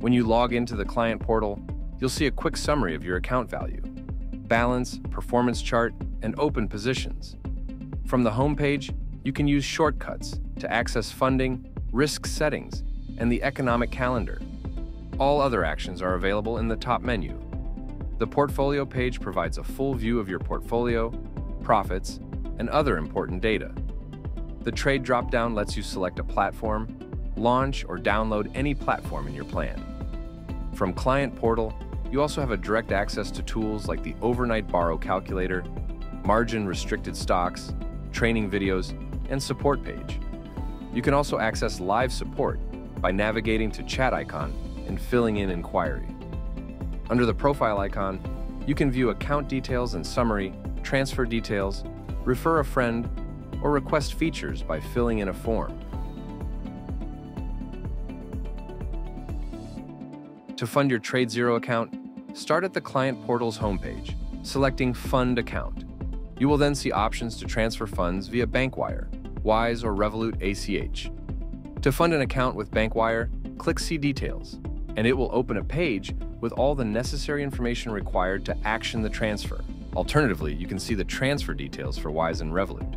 When you log into the client portal, you'll see a quick summary of your account value, balance, performance chart, and open positions. From the homepage, you can use shortcuts to access funding, risk settings, and the economic calendar. All other actions are available in the top menu. The portfolio page provides a full view of your portfolio, profits, and other important data. The trade dropdown lets you select a platform, launch or download any platform in your plan. From Client Portal, you also have a direct access to tools like the Overnight Borrow Calculator, Margin Restricted Stocks, training videos, and support page. You can also access live support by navigating to chat icon and filling in inquiry. Under the profile icon, you can view account details and summary, transfer details, refer a friend, or request features by filling in a form. To fund your TradeZero account, start at the Client Portal's homepage, selecting Fund Account. You will then see options to transfer funds via BankWire, Wise, or Revolut ACH. To fund an account with BankWire, click See Details, and it will open a page with all the necessary information required to action the transfer. Alternatively, you can see the transfer details for Wise and Revolut.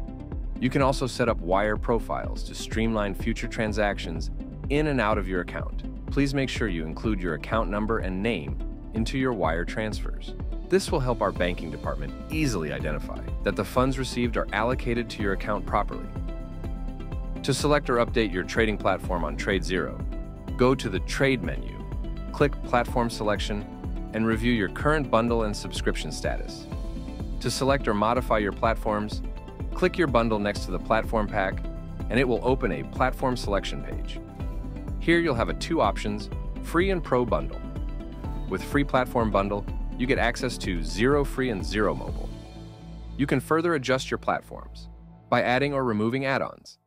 You can also set up wire profiles to streamline future transactions in and out of your account. Please make sure you include your account number and name into your wire transfers. This will help our banking department easily identify that the funds received are allocated to your account properly. To select or update your trading platform on TradeZero, go to the Trade menu, click Platform Selection, and review your current bundle and subscription status. To select or modify your platforms, click your bundle next to the platform pack, and it will open a platform selection page. Here you'll have two options, Free and Pro Bundle. With Free Platform Bundle, you get access to Zero Free and Zero Mobile. You can further adjust your platforms by adding or removing add-ons,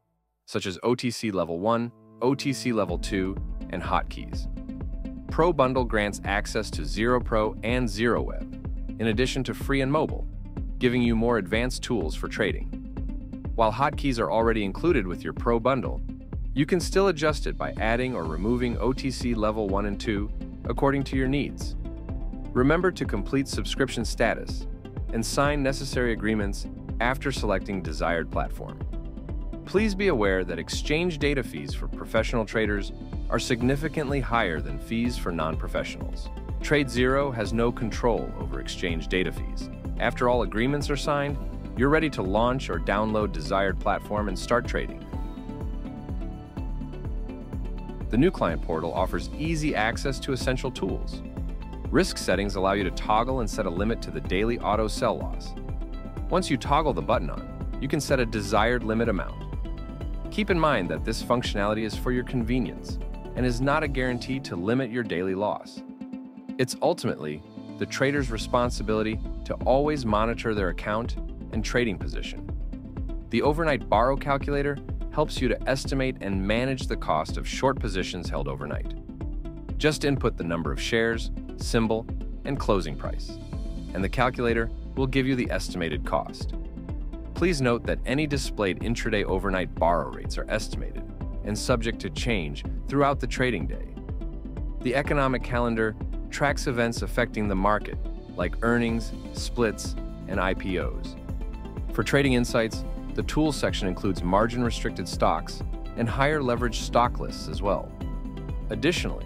such as OTC Level 1, OTC Level 2, and hotkeys. Pro Bundle grants access to Zero Pro and Zero Web, in addition to Free and Mobile, giving you more advanced tools for trading. While hotkeys are already included with your Pro Bundle, you can still adjust it by adding or removing OTC Level 1 and 2 according to your needs. Remember to complete subscription status and sign necessary agreements after selecting desired platform. Please be aware that exchange data fees for professional traders are significantly higher than fees for non-professionals. TradeZero has no control over exchange data fees. After all agreements are signed, you're ready to launch or download desired platform and start trading. The new client portal offers easy access to essential tools. Risk settings allow you to toggle and set a limit to the daily auto sell loss. Once you toggle the button on, you can set a desired limit amount. Keep in mind that this functionality is for your convenience and is not a guarantee to limit your daily loss. It's ultimately the trader's responsibility to always monitor their account and trading position. The Overnight Borrow Calculator helps you to estimate and manage the cost of short positions held overnight. Just input the number of shares, symbol, and closing price, and the calculator will give you the estimated cost. Please note that any displayed intraday overnight borrow rates are estimated and subject to change throughout the trading day. The economic calendar tracks events affecting the market, like earnings, splits, and IPOs. For trading insights, the tools section includes margin-restricted stocks and higher leverage stock lists as well. Additionally,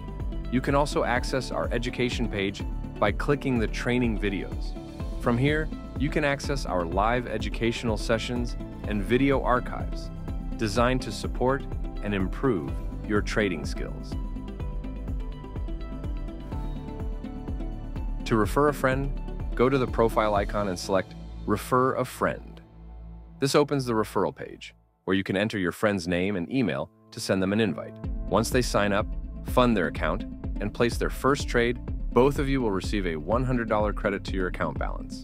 you can also access our education page by clicking the training videos. From here, you can access our live educational sessions and video archives designed to support and improve your trading skills. To refer a friend, go to the profile icon and select Refer a Friend. This opens the referral page, where you can enter your friend's name and email to send them an invite. Once they sign up, fund their account, and place their first trade, both of you will receive a $100 credit to your account balance.